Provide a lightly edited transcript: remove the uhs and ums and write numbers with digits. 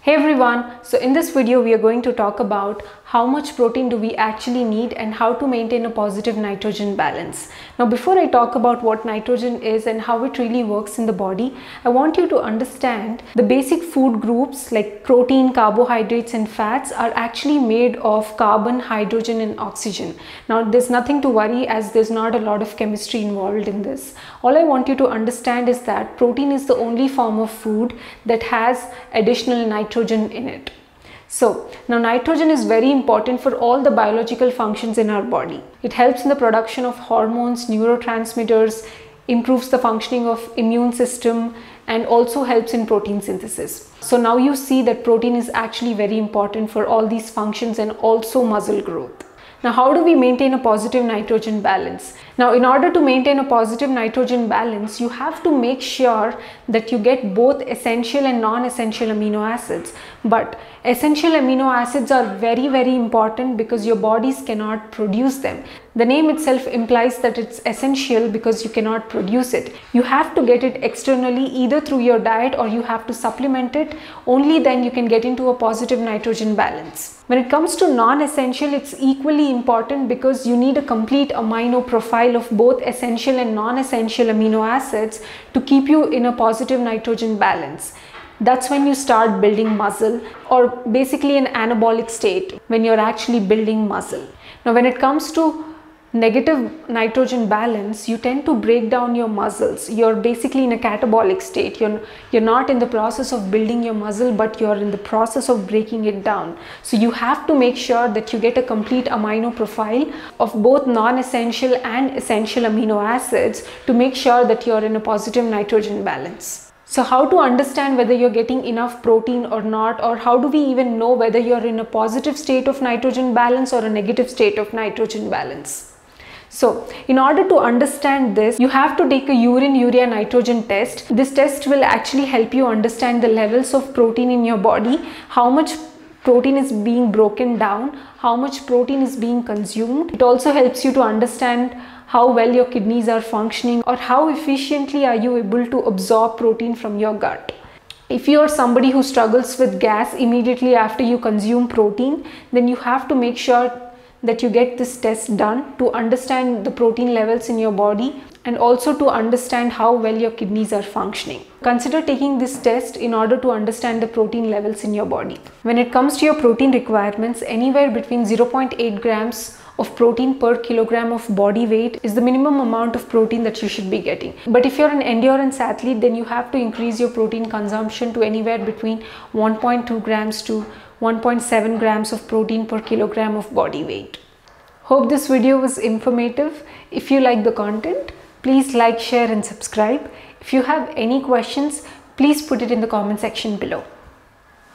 Hey everyone, so in this video we are going to talk about how much protein do we actually need and how to maintain a positive nitrogen balance. Now before I talk about what nitrogen is and how it really works in the body, I want you to understand the basic food groups like protein, carbohydrates and fats are actually made of carbon, hydrogen and oxygen. Now there's nothing to worry as there's not a lot of chemistry involved in this. All I want you to understand is that protein is the only form of food that has additional nitrogen in it. So now nitrogen is very important for all the biological functions in our body. It helps in the production of hormones, neurotransmitters, improves the functioning of immune system and also helps in protein synthesis. So now you see that protein is actually very important for all these functions and also muscle growth. Now how do we maintain a positive nitrogen balance? Now in order to maintain a positive nitrogen balance, you have to make sure that you get both essential and non-essential amino acids. But essential amino acids are very, very important because your bodies cannot produce them. The name itself implies that it's essential because you cannot produce it. You have to get it externally either through your diet or you have to supplement it. Only then you can get into a positive nitrogen balance. When it comes to non-essential, it's equally important because you need a complete amino profile of both essential and non-essential amino acids to keep you in a positive nitrogen balance. That's when you start building muscle, or basically an anabolic state when you're actually building muscle. Now when it comes to negative nitrogen balance, you tend to break down your muscles. You're basically in a catabolic state. You're not in the process of building your muscle, but you're in the process of breaking it down. So you have to make sure that you get a complete amino profile of both non-essential and essential amino acids to make sure that you're in a positive nitrogen balance. So how to understand whether you're getting enough protein or not, or how do we even know whether you're in a positive state of nitrogen balance or a negative state of nitrogen balance? So in order to understand this, you have to take a urine urea nitrogen test. This test will actually help you understand the levels of protein in your body, how much protein is being broken down, how much protein is being consumed. It also helps you to understand how well your kidneys are functioning or how efficiently are you able to absorb protein from your gut. If you are somebody who struggles with gas immediately after you consume protein, then you have to make sure that you get this test done to understand the protein levels in your body and also to understand how well your kidneys are functioning. Consider taking this test in order to understand the protein levels in your body. When it comes to your protein requirements, anywhere between 0.8 grams of protein per kilogram of body weight is the minimum amount of protein that you should be getting. But if you're an endurance athlete, then you have to increase your protein consumption to anywhere between 1.2 grams to 1.7 grams of protein per kilogram of body weight. Hope this video was informative. If you like the content, please like, share and subscribe. If you have any questions, please put it in the comment section below.